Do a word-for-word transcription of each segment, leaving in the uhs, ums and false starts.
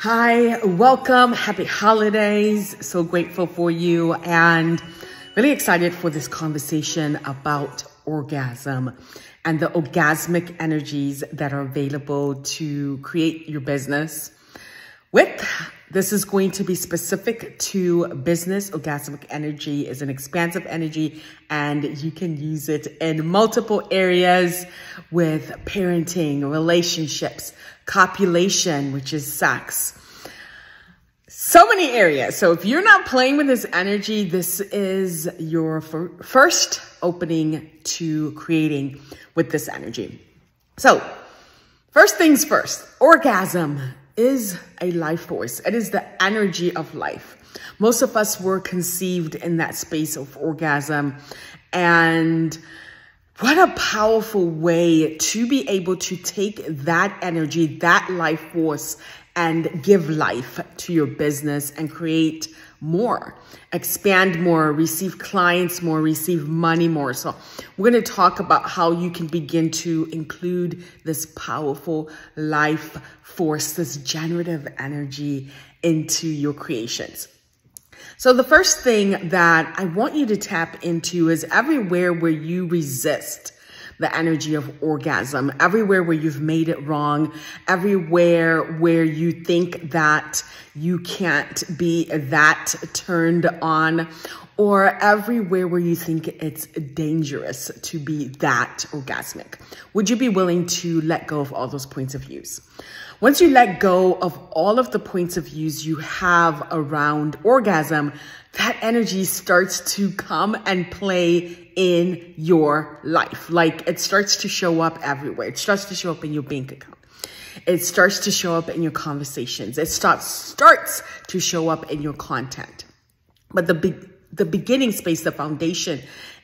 Hi, welcome, happy holidays. So grateful for you and really excited for this conversation about orgasm and the orgasmic energies that are available to create your business with. This is going to be specific to business. Orgasmic energy is an expansive energy and you can use it in multiple areas with parenting, relationships, copulation, which is sex. So many areas. So if you're not playing with this energy, this is your fir- first opening to creating with this energy. So first things first, orgasm is a life force. It is the energy of life. Most of us were conceived in that space of orgasm. And what a powerful way to be able to take that energy, that life force, and give life to your business and create more, expand more, receive clients more, receive money more. So we're going to talk about how you can begin to include this powerful life force, this generative energy into your creations. So the first thing that I want you to tap into is everywhere where you resist the energy of orgasm, everywhere where you've made it wrong, everywhere where you think that you can't be that turned on, or everywhere where you think it's dangerous to be that orgasmic. Would you be willing to let go of all those points of views? Once you let go of all of the points of views you have around orgasm, that energy starts to come and play in your life. Like it starts to show up everywhere. It starts to show up in your bank account. It starts to show up in your conversations. It starts starts to show up in your content. But the big The beginning space, the foundation,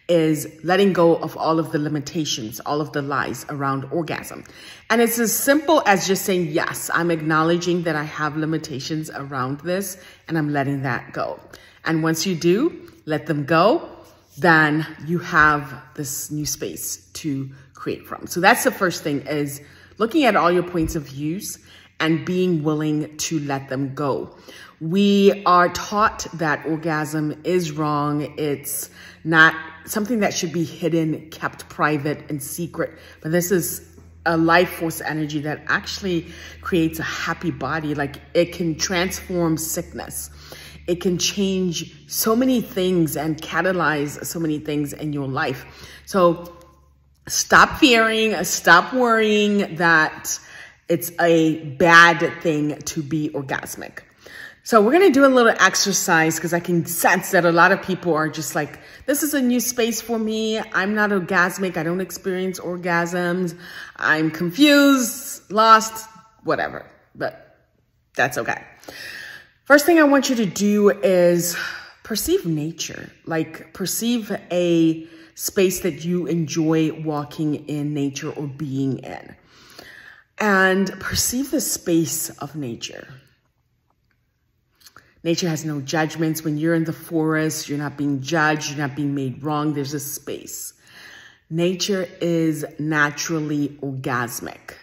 is letting go of all of the limitations, all of the lies around orgasm. And it's as simple as just saying, yes, I'm acknowledging that I have limitations around this and I'm letting that go. And once you do let them go, then you have this new space to create from. So that's the first thing, is looking at all your points of views and being willing to let them go. We are taught that orgasm is wrong. It's not something that should be hidden, kept private and secret. But this is a life force energy that actually creates a happy body. Like it can transform sickness. It can change so many things and catalyze so many things in your life. So stop fearing, stop worrying that it's a bad thing to be orgasmic. So we're going to do a little exercise because I can sense that a lot of people are just like, this is a new space for me. I'm not orgasmic. I don't experience orgasms. I'm confused, lost, whatever, but that's okay. First thing I want you to do is perceive nature, like perceive a space that you enjoy walking in nature or being in, and perceive the space of nature. Nature has no judgments. When you're in the forest, you're not being judged, you're not being made wrong. There's a space. Nature is naturally orgasmic.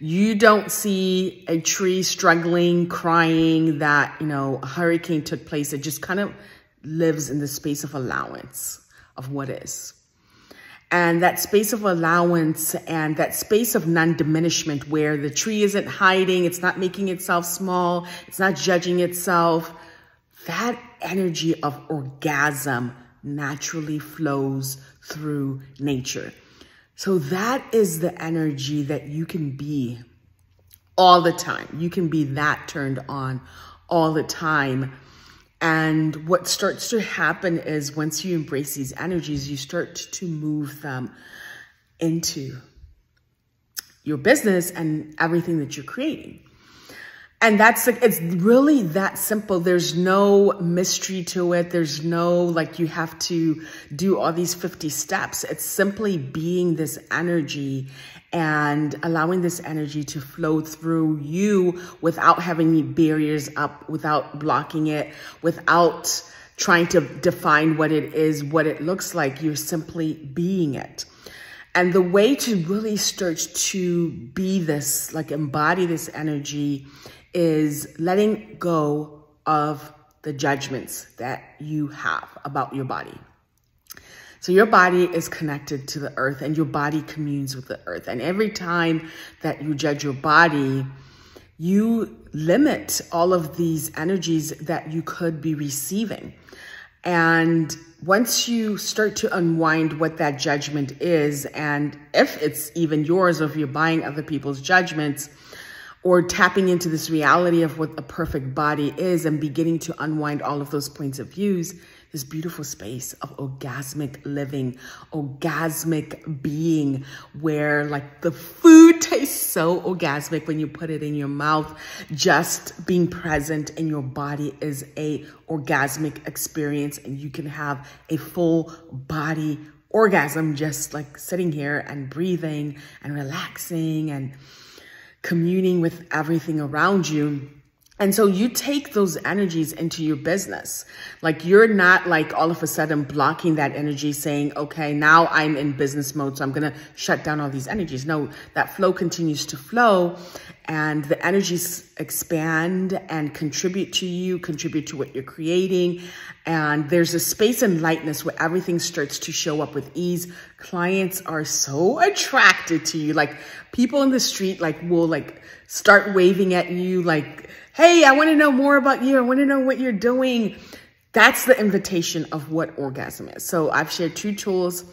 You don't see a tree struggling, crying that, you know, a hurricane took place. It just kind of lives in the space of allowance of what is. And that space of allowance and that space of non-diminishment, where the tree isn't hiding, it's not making itself small, it's not judging itself, that energy of orgasm naturally flows through nature. So that is the energy that you can be all the time. You can be that turned on all the time. And what starts to happen is once you embrace these energies, you start to move them into your business and everything that you're creating. And that's like, it's really that simple. There's no mystery to it. There's no, like, you have to do all these fifty steps. It's simply being this energy and allowing this energy to flow through you without having any barriers up, without blocking it, without trying to define what it is, what it looks like. You're simply being it. And the way to really start to be this, like embody this energy, is letting go of the judgments that you have about your body. So your body is connected to the earth, and your body communes with the earth. And every time that you judge your body, you limit all of these energies that you could be receiving. And once you start to unwind what that judgment is, and if it's even yours, or if you're buying other people's judgments, or tapping into this reality of what a perfect body is and beginning to unwind all of those points of views, this beautiful space of orgasmic living, orgasmic being, where like the food tastes so orgasmic when you put it in your mouth. Just being present in your body is a orgasmic experience, and you can have a full body orgasm just like sitting here and breathing and relaxing and communing with everything around you. And so you take those energies into your business. Like, you're not like all of a sudden blocking that energy saying, okay, now I'm in business mode, so I'm going to shut down all these energies. No, that flow continues to flow, and the energies expand and contribute to you, contribute to what you're creating. And there's a space and lightness where everything starts to show up with ease. Clients are so attracted to you. Like, people in the street like will like start waving at you like, hey, I want to know more about you. I want to know what you're doing. That's the invitation of what orgasm is. So I've shared two tools.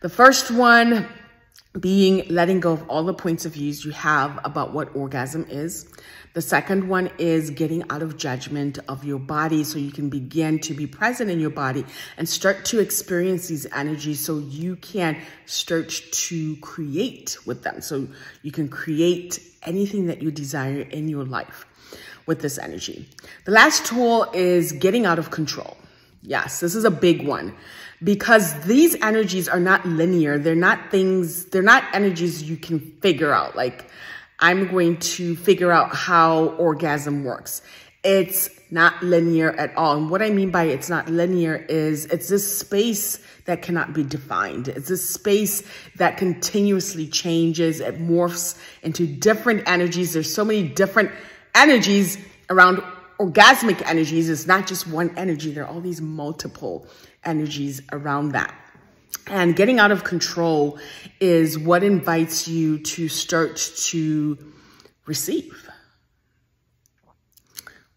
The first one being letting go of all the points of views you have about what orgasm is. The second one is getting out of judgment of your body, so you can begin to be present in your body and start to experience these energies, so you can start to create with them. So you can create anything that you desire in your life with this energy. The last tool is getting out of control. Yes, this is a big one, because these energies are not linear. They're not things, they're not energies you can figure out. Like, I'm going to figure out how orgasm works. It's not linear at all. And what I mean by it's not linear is it's this space that cannot be defined. It's a space that continuously changes. It morphs into different energies. There's so many different energies around orgasmic energies. It's not just one energy. There are all these multiple energies around that. And getting out of control is what invites you to start to receive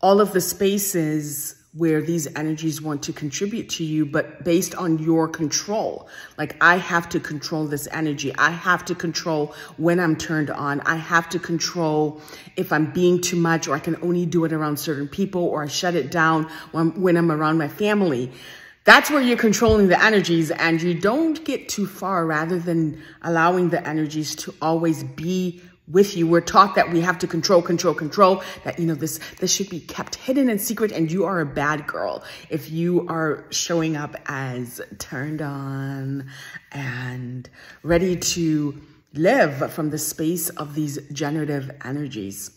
all of the spaces where these energies want to contribute to you, but based on your control. Like, I have to control this energy. I have to control when I'm turned on. I have to control if I'm being too much, or I can only do it around certain people, or I shut it down when, when I'm around my family. That's where you're controlling the energies, and you don't get too far, rather than allowing the energies to always be with you. We're taught that we have to control, control, control, that, you know, this, this should be kept hidden and secret, and you are a bad girl if you are showing up as turned on and ready to live from the space of these generative energies.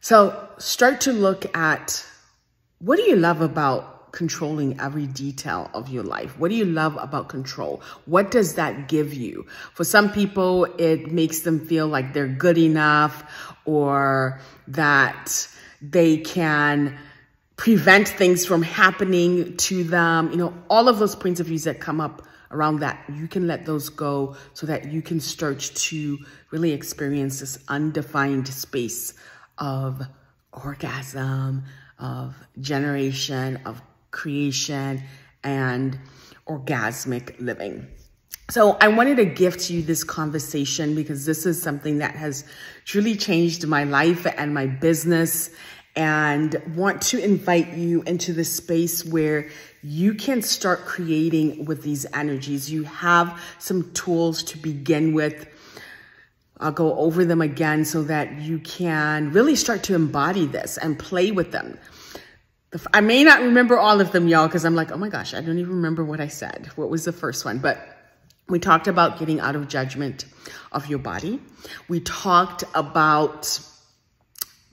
So start to look at, what do you love about controlling every detail of your life? What do you love about control? What does that give you? For some people, it makes them feel like they're good enough, or that they can prevent things from happening to them. You know, all of those points of views that come up around that, you can let those go, so that you can start to really experience this undefined space of orgasm, of generation, of creation, and orgasmic living. So I wanted to gift you this conversation, because this is something that has truly changed my life and my business, and want to invite you into the space where you can start creating with these energies. You have some tools to begin with. I'll go over them again so that you can really start to embody this and play with them. I may not remember all of them, y'all, because I'm like, oh my gosh, I don't even remember what I said. What was the first one? But we talked about getting out of judgment of your body. We talked about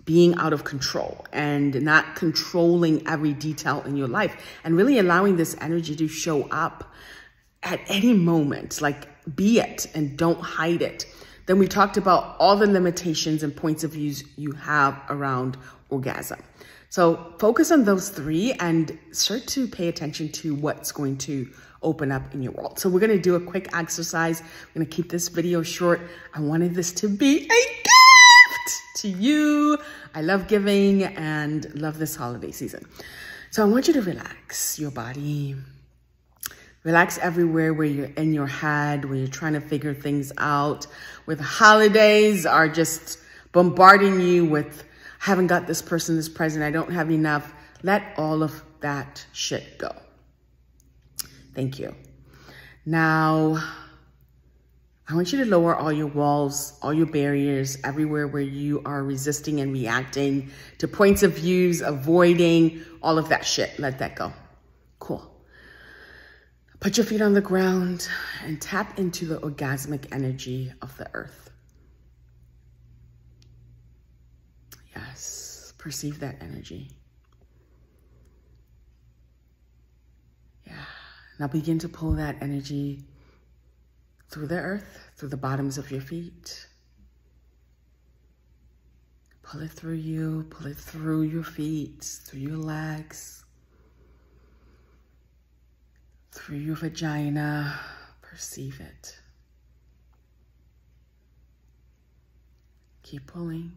being out of control and not controlling every detail in your life, and really allowing this energy to show up at any moment. Like, be it, and don't hide it. Then we talked about all the limitations and points of views you have around orgasm. So focus on those three and start to pay attention to what's going to open up in your world. So we're going to do a quick exercise. I'm going to keep this video short. I wanted this to be a gift to you. I love giving and love this holiday season. So I want you to relax your body. Relax everywhere where you're in your head, where you're trying to figure things out, where the holidays are just bombarding you with, I haven't got this person, this present, I don't have enough. Let all of that shit go. Thank you. Now, I want you to lower all your walls, all your barriers, everywhere where you are resisting and reacting to points of views, avoiding all of that shit. Let that go. Cool. Put your feet on the ground and tap into the orgasmic energy of the earth. Yes, perceive that energy. Yeah, now begin to pull that energy through the earth, through the bottoms of your feet. Pull it through you, pull it through your feet, through your legs, through your vagina, perceive it. Keep pulling,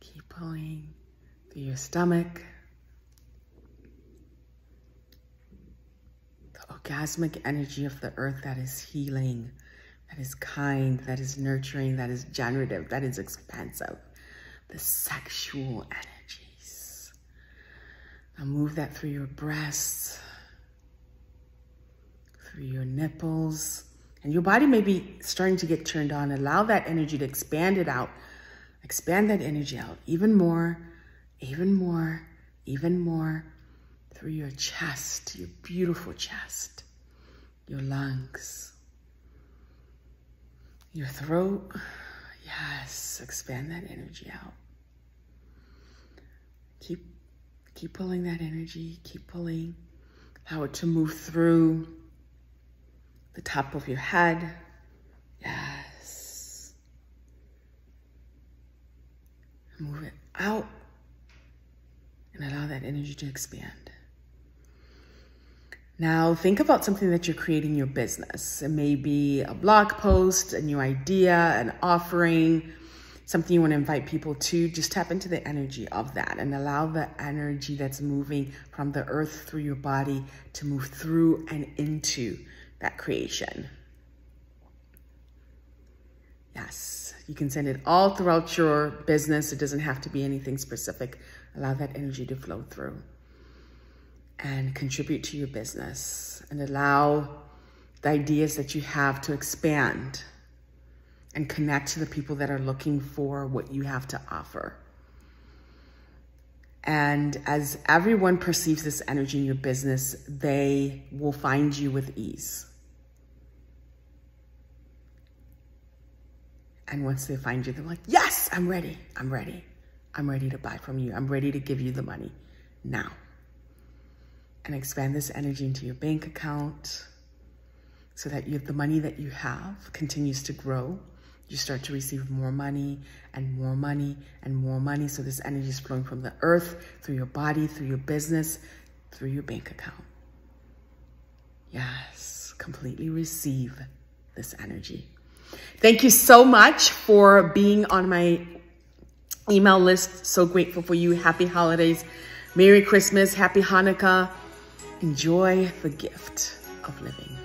keep pulling through your stomach. The orgasmic energy of the earth that is healing, that is kind, that is nurturing, that is generative, that is expansive. The sexual energies. Now move that through your breasts, through your nipples, and your body may be starting to get turned on. Allow that energy to expand it out. Expand that energy out even more, even more, even more through your chest, your beautiful chest, your lungs, your throat. Yes, expand that energy out. Keep, keep pulling that energy, keep pulling. Allow it to move through the top of your head, yes. Move it out and allow that energy to expand. Now think about something that you're creating your business. It may be a blog post, a new idea, an offering, something you want to invite people to. Just tap into the energy of that and allow the energy that's moving from the earth through your body to move through and into that creation. Yes, you can send it all throughout your business. It doesn't have to be anything specific. Allow that energy to flow through and contribute to your business and allow the ideas that you have to expand and connect to the people that are looking for what you have to offer. And as everyone perceives this energy in your business, they will find you with ease. And once they find you, they're like, yes, I'm ready. I'm ready. I'm ready to buy from you. I'm ready to give you the money now. And expand this energy into your bank account so that you have the money that you have continues to grow. You start to receive more money and more money and more money. So this energy is flowing from the earth, through your body, through your business, through your bank account. Yes, completely receive this energy. Thank you so much for being on my email list. So grateful for you. Happy holidays. Merry Christmas. Happy Hanukkah. Enjoy the gift of living.